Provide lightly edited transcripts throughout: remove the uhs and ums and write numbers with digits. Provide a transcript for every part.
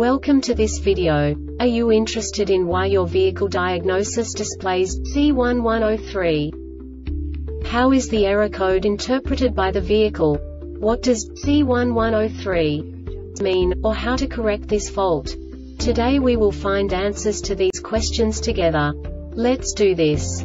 Welcome to this video. Are you interested in why your vehicle diagnosis displays C1103? How is the error code interpreted by the vehicle? What does C1103 mean, or how to correct this fault? Today we will find answers to these questions together. Let's do this.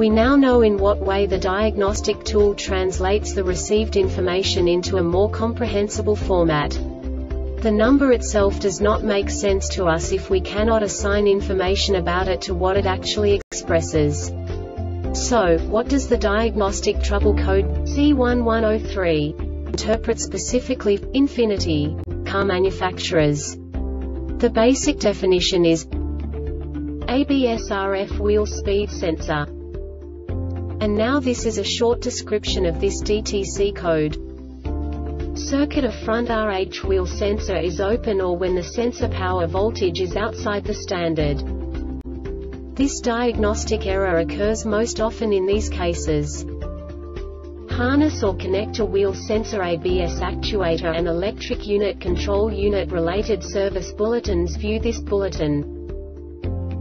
We now know in what way the diagnostic tool translates the received information into a more comprehensible format. The number itself does not make sense to us if we cannot assign information about it to what it actually expresses. So, what does the diagnostic trouble code C1103 interpret specifically for Infiniti car manufacturers? The basic definition is ABS RF wheel speed sensor. And now this is a short description of this DTC code. Circuit of front RH wheel sensor is open or when the sensor power voltage is outside the standard. This diagnostic error occurs most often in these cases. Harness or connector wheel sensor ABS actuator and electric unit control unit related service bulletins. View this bulletin.